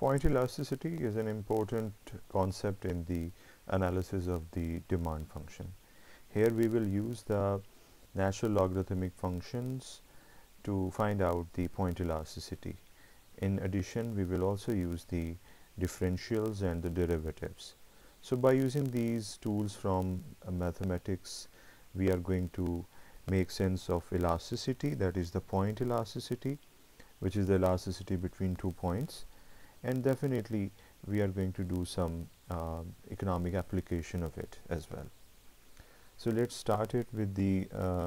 Point elasticity is an important concept in the analysis of the demand function. Here we will use the natural logarithmic functions to find out the point elasticity. In addition, we will also use the differentials and the derivatives. So by using these tools from mathematics, we are going to make sense of elasticity, that is the point elasticity, which is the elasticity between 2 points, and definitely we are going to do some economic application of it as well. So let's start it with the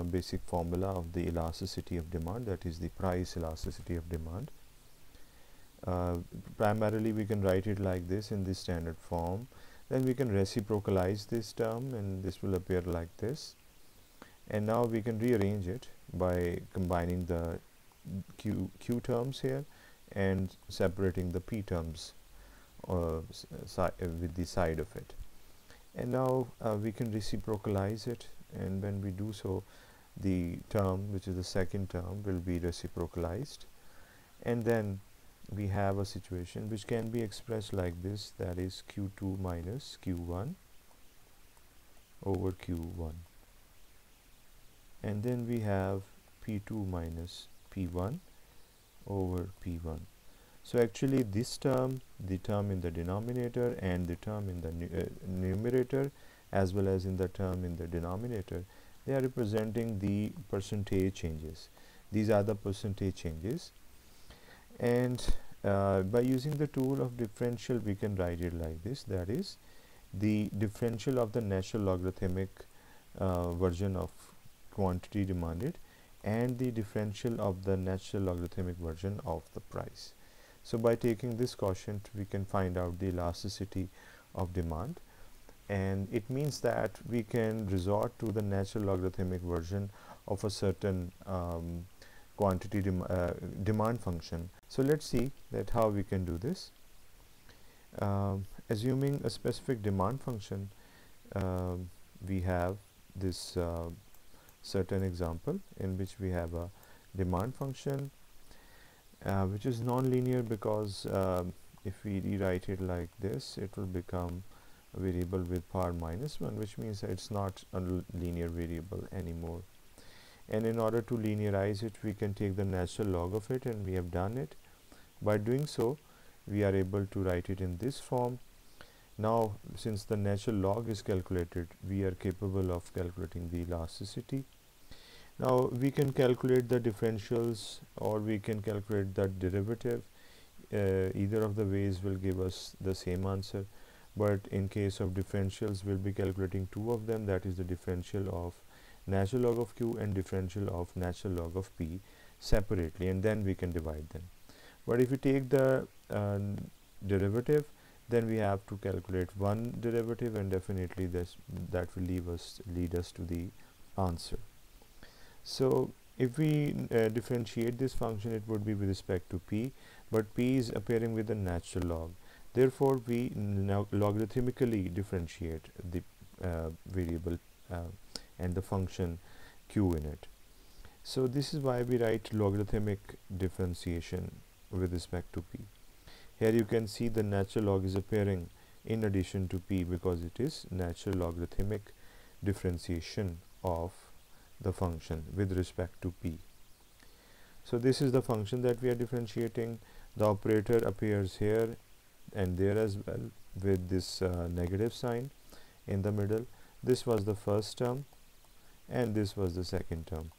basic formula of the elasticity of demand, that is the price elasticity of demand. Primarily we can write it like this in the standard form, then we can reciprocalize this term and this will appear like this, and now we can rearrange it by combining the Q terms here and separating the P terms with the side of it. And now we can reciprocalize it, and when we do so, the term, which is the second term, will be reciprocalized, and then we have a situation which can be expressed like this, that is Q2 minus Q1 over Q1, and then we have P2 minus P1 over P1. So actually this term, the term in the denominator and the term in the numerator, as well as in the term in the denominator, they are representing the percentage changes. These are the percentage changes, and by using the tool of differential we can write it like this, that is the differential of the natural logarithmic version of quantity demanded and the differential of the natural logarithmic version of the price. So by taking this quotient we can find out the elasticity of demand, and it means that we can resort to the natural logarithmic version of a certain quantity demand function. So let's see that how we can do this. Assuming a specific demand function, we have this certain example in which we have a demand function which is non-linear, because if we rewrite it like this, it will become a variable with power -1, which means that it's not a linear variable anymore. And in order to linearize it, we can take the natural log of it, and we have done it. By doing so, we are able to write it in this form. Now, since the natural log is calculated, we are capable of calculating the elasticity. Now we can calculate the differentials, or we can calculate the derivative. Either of the ways will give us the same answer, but in case of differentials we'll be calculating two of them, that is the differential of natural log of Q and differential of natural log of P separately, and then we can divide them. But if we take the derivative, then we have to calculate one derivative, and definitely that will lead us to the answer. So if we differentiate this function, it would be with respect to P, but P is appearing with the natural log. Therefore, we now logarithmically differentiate the variable and the function Q in it. So this is why we write logarithmic differentiation with respect to P. Here you can see the natural log is appearing in addition to P, because it is natural logarithmic differentiation of the function with respect to P. So this is the function that we are differentiating. The operator appears here and there as well, with this negative sign in the middle. This was the first term and this was the second term.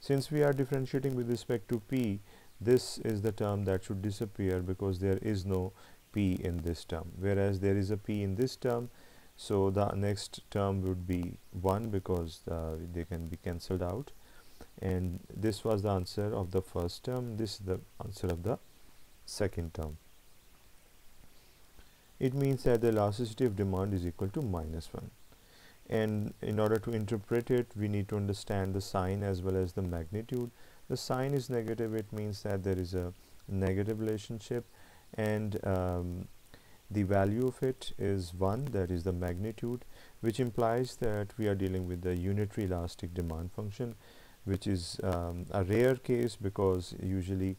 Since we are differentiating with respect to P, this is the term that should disappear, because there is no P in this term, whereas there is a P in this term. So the next term would be 1, because they can be cancelled out, and this was the answer of the first term, this is the answer of the second term. It means that the elasticity of demand is equal to -1, and in order to interpret it we need to understand the sign as well as the magnitude. The sign is negative, it means that there is a negative relationship, and the value of it is 1, that is the magnitude, which implies that we are dealing with the unitary elastic demand function, which is a rare case, because usually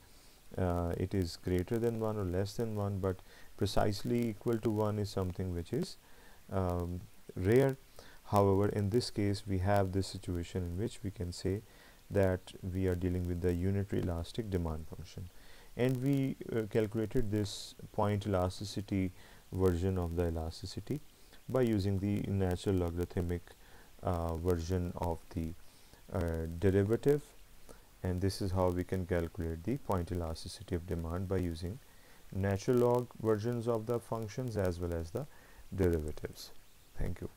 it is greater than 1 or less than 1, but precisely equal to 1 is something which is rare. However, in this case we have this situation in which we can say that we are dealing with the unitary elastic demand function, and we calculated this point elasticity version of the elasticity by using the natural logarithmic version of the derivative, and this is how we can calculate the point elasticity of demand by using natural log versions of the functions as well as the derivatives. Thank you.